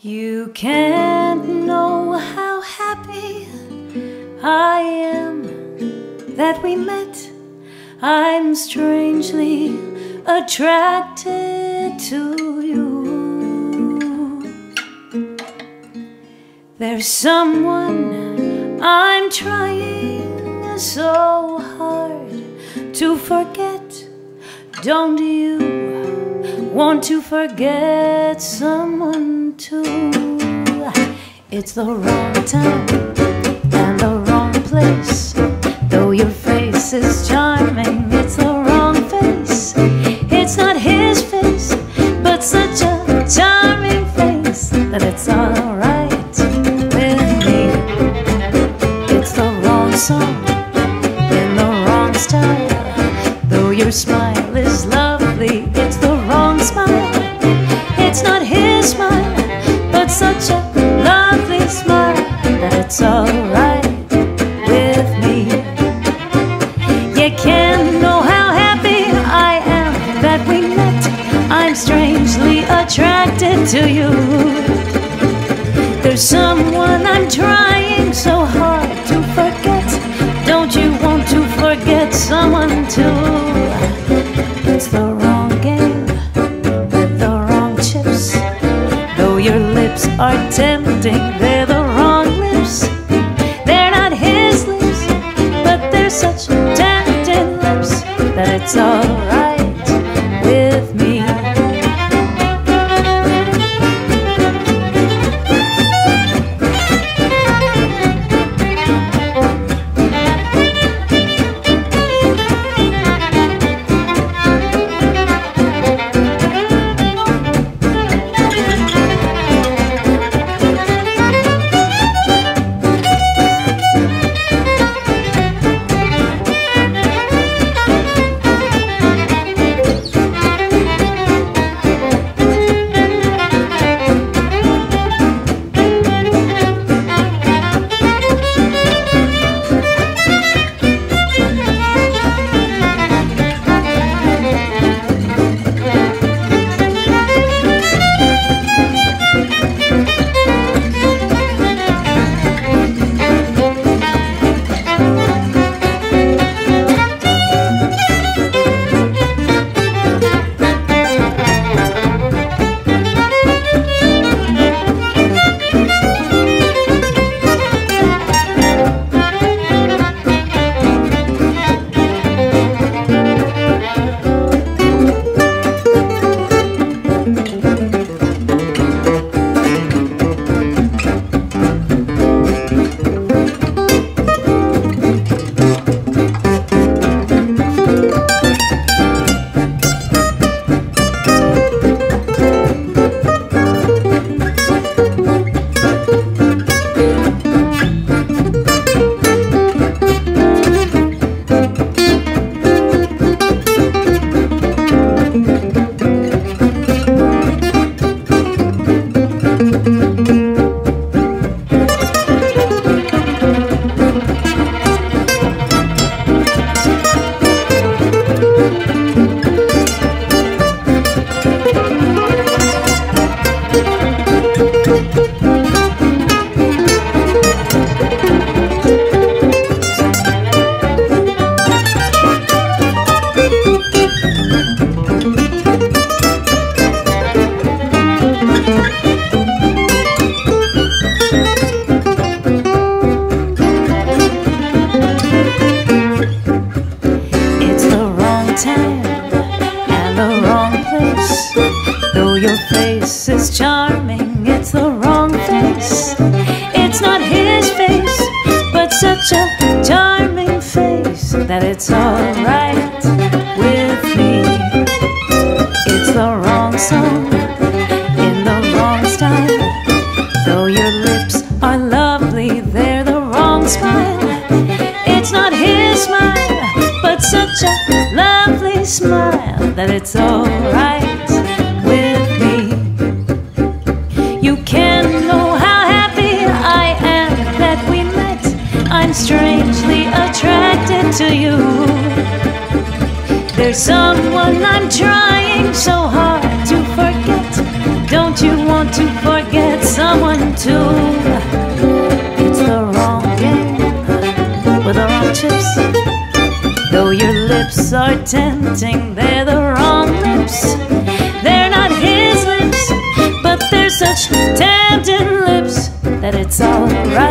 You can't know how happy I am that we met. I'm strangely attracted to you. There's someone I'm trying so hard to forget. Don't you want to forget someone too? It's the wrong time and the wrong place. Though your face is charming, it's the wrong face. It's not his face, but such a charming face that it's all right with me. It's the wrong song in the wrong style. Though your smile is lovely, it's the wrong smile. It's not his smile, but such a lovely smile that it's all right. Strangely attracted to you. There's someone I'm trying so hard to forget. Don't you want to forget someone too? It's the wrong game with the wrong chips. Though your lips are tempting, they're the wrong lips. They're not his lips, but they're such tempting lips that it's alright. Though your face is charming, it's the wrong face. It's not his face, but such a charming face that it's all right with me. It's the wrong song in the wrong style. Though your lips are lovely, they're the wrong smile. It's not his smile, but such a lovely smile that it's all right. I'm strangely attracted to you. There's someone I'm trying so hard to forget. Don't you want to forget? someone too. It's the wrong game with the wrong chips. Though your lips are tempting, they're the wrong lips. They're not his lips, but they're such tempting lips that it's alright.